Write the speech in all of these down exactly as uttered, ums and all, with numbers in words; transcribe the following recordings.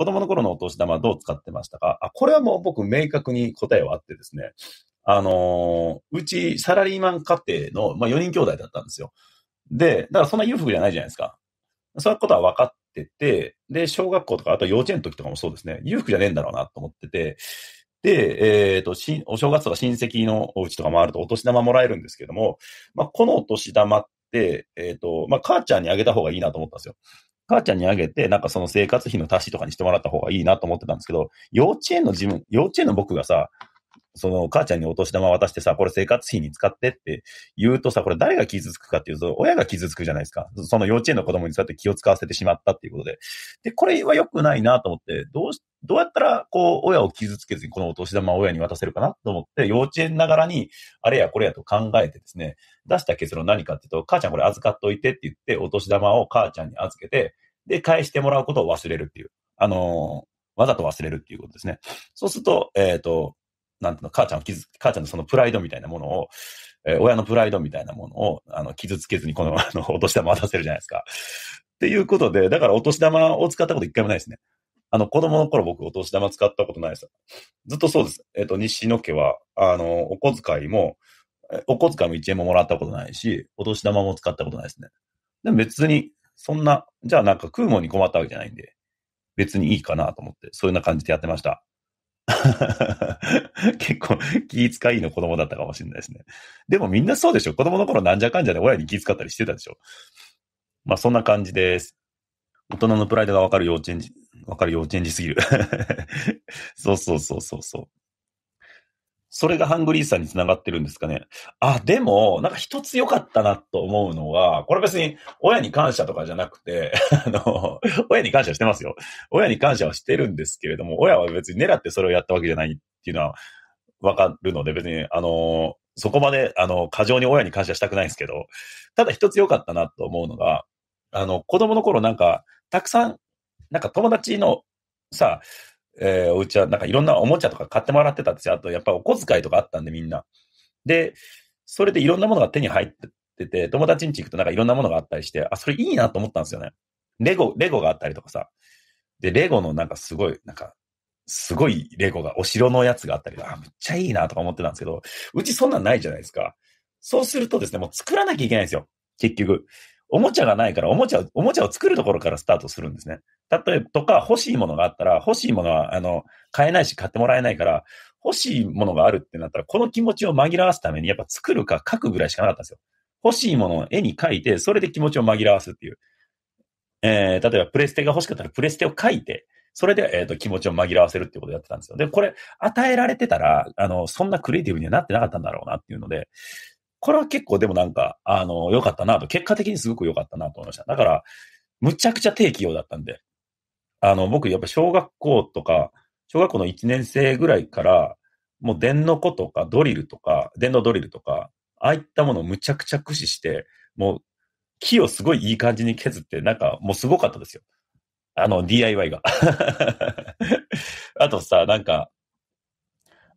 子供の頃のお年玉どう使ってましたか？あ、これはもう僕明確に答えはあってですね。あのー、うちサラリーマン家庭の、まあ、よにん兄弟だったんですよ。で、だからそんな裕福じゃないじゃないですか。そういうことは分かってて、で、小学校とか、あと幼稚園の時とかもそうですね、裕福じゃねえんだろうなと思ってて、で、えっと、お正月とか親戚のお家とか回るとお年玉もらえるんですけども、まあ、このお年玉って、えっと、まあ、母ちゃんにあげた方がいいなと思ったんですよ。母ちゃんにあげて、なんかその生活費の足しとかにしてもらった方がいいなと思ってたんですけど、幼稚園の自分、幼稚園の僕がさ、その母ちゃんにお年玉渡してさ、これ生活費に使ってって言うとさ、これ誰が傷つくかっていうと、親が傷つくじゃないですか。その幼稚園の子供にそうやって気を使わせてしまったっていうことで。で、これは良くないなと思って、どうし、どうやったらこう、親を傷つけずにこのお年玉を親に渡せるかなと思って、幼稚園ながらに、あれやこれやと考えてですね、出した結論何かっていうと、母ちゃんこれ預かっといてって言って、お年玉を母ちゃんに預けて、で、返してもらうことを忘れるっていう。あのー、わざと忘れるっていうことですね。そうすると、えっと、なんていうの、母ちゃんを傷つ、母ちゃんのそのプライドみたいなものを、えー、親のプライドみたいなものを、あの、傷つけずにこの、あの、お年玉渡せるじゃないですか。っていうことで、だからお年玉を使ったこと一回もないですね。あの、子供の頃僕お年玉使ったことないです。ずっとそうです。えっと、西野家は、あの、お小遣いも、お小遣いもいちえんももらったことないし、お年玉も使ったことないですね。でも別に、そんな、じゃあなんか食うもんに困ったわけじゃないんで、別にいいかなと思って、そういうような感じでやってました。結構気遣いの子供だったかもしれないですね。でもみんなそうでしょ。子供の頃なんじゃかんじゃで親に気遣ったりしてたでしょ。まあそんな感じです。大人のプライドがわかる幼稚園児、わかる幼稚園児すぎる。そうそうそうそうそう。それがハングリーさんにつながってるんですかね。あ、でもなんか一つ良かったなと思うのは、これ別に親に感謝とかじゃなくて、あの、親に感謝してますよ。親に感謝はしてるんですけれども、親は別に狙ってそれをやったわけじゃないっていうのはわかるので、別にあの、そこまであの、過剰に親に感謝したくないんですけど、ただ一つ良かったなと思うのが、あの、子供の頃なんか、たくさん、なんか友達のさ、えー、お家はなんかいろんなおもちゃとか買ってもらってたんですよ。あとやっぱお小遣いとかあったんでみんな。で、それでいろんなものが手に入ってて、友達ん家行くとなんかいろんなものがあったりして、あ、それいいなと思ったんですよね。レゴ、レゴがあったりとかさ。で、レゴのなんかすごい、なんか、すごいレゴが、お城のやつがあったり、あ、めっちゃいいなとか思ってたんですけど、うちそんなんないじゃないですか。そうするとですね、もう作らなきゃいけないんですよ。結局。おもちゃがないから、おもちゃを、おもちゃを作るところからスタートするんですね。例えば、とか、欲しいものがあったら、欲しいものは、あの、買えないし買ってもらえないから、欲しいものがあるってなったら、この気持ちを紛らわすために、やっぱ作るか書くぐらいしかなかったんですよ。欲しいものを絵に描いて、それで気持ちを紛らわすっていう。えー、例えば、プレステが欲しかったら、プレステを書いて、それで、えっと、気持ちを紛らわせるっていうことをやってたんですよ。で、これ、与えられてたら、あの、そんなクリエイティブにはなってなかったんだろうなっていうので、これは結構でもなんか、あの、良かったなと、結果的にすごく良かったなと思いました。だから、むちゃくちゃ定期用だったんで、あの、僕、やっぱ小学校とか、小学校のいちねん生ぐらいから、もう電の子とかドリルとか、電動ドリルとか、ああいったものをむちゃくちゃ駆使して、もう木をすごいいい感じに削って、なんかもうすごかったですよ。あの、ディーアイワイ が。あとさ、なんか、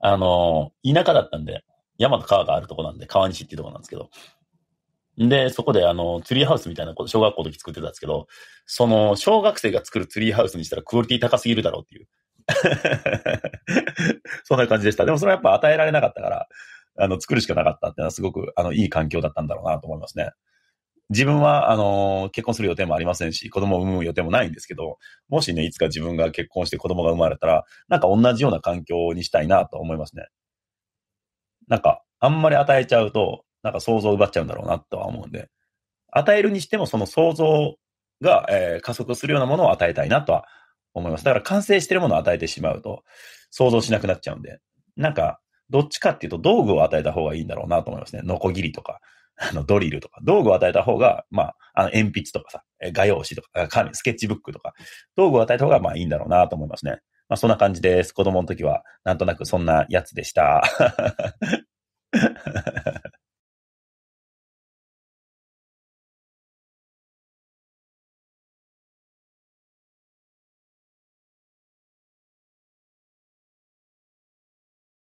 あの、田舎だったんで、山と川があるとこなんで、川西っていうとこなんですけど。で、そこであの、ツリーハウスみたいなこと、小学校の時作ってたんですけど、その、小学生が作るツリーハウスにしたらクオリティ高すぎるだろうっていう。そんな感じでした。でもそれはやっぱ与えられなかったから、あの、作るしかなかったっていうのはすごく、あの、いい環境だったんだろうなと思いますね。自分は、あの、結婚する予定もありませんし、子供を産む予定もないんですけど、もしね、いつか自分が結婚して子供が生まれたら、なんか同じような環境にしたいなと思いますね。なんか、あんまり与えちゃうと、なんか想像を奪っちゃうんだろうなとは思うんで、与えるにしてもその想像が、えー、加速するようなものを与えたいなとは思います。だから完成しているものを与えてしまうと、想像しなくなっちゃうんで、なんか、どっちかっていうと道具を与えた方がいいんだろうなと思いますね。ノコギリとか、あのドリルとか、道具を与えた方が、まあ、あの鉛筆とかさ、画用紙とか、紙、スケッチブックとか、道具を与えた方がまあいいんだろうなと思いますね。まあ、そんな感じです。子供の時は、なんとなくそんなやつでした。